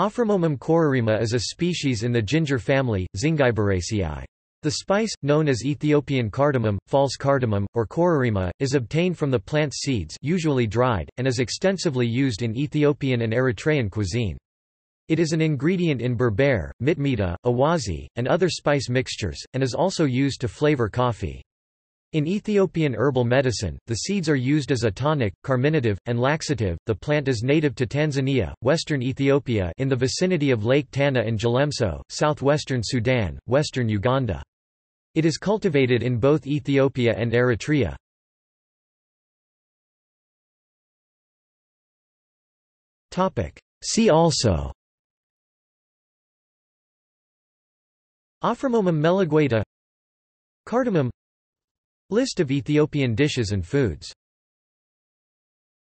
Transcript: Aframomum corrorima is a species in the ginger family, Zingiberaceae. The spice, known as Ethiopian cardamom, false cardamom, or korarima, is obtained from the plant seeds, usually dried, and is extensively used in Ethiopian and Eritrean cuisine. It is an ingredient in berbere, mitmita, awaze, and other spice mixtures, and is also used to flavor coffee. In Ethiopian herbal medicine, the seeds are used as a tonic, carminative, and laxative. The plant is native to Tanzania, western Ethiopia in the vicinity of Lake Tana and Gelemso, southwestern Sudan, western Uganda. It is cultivated in both Ethiopia and Eritrea. See also Aframomum melagueta, cardamom, List of Ethiopian dishes and foods.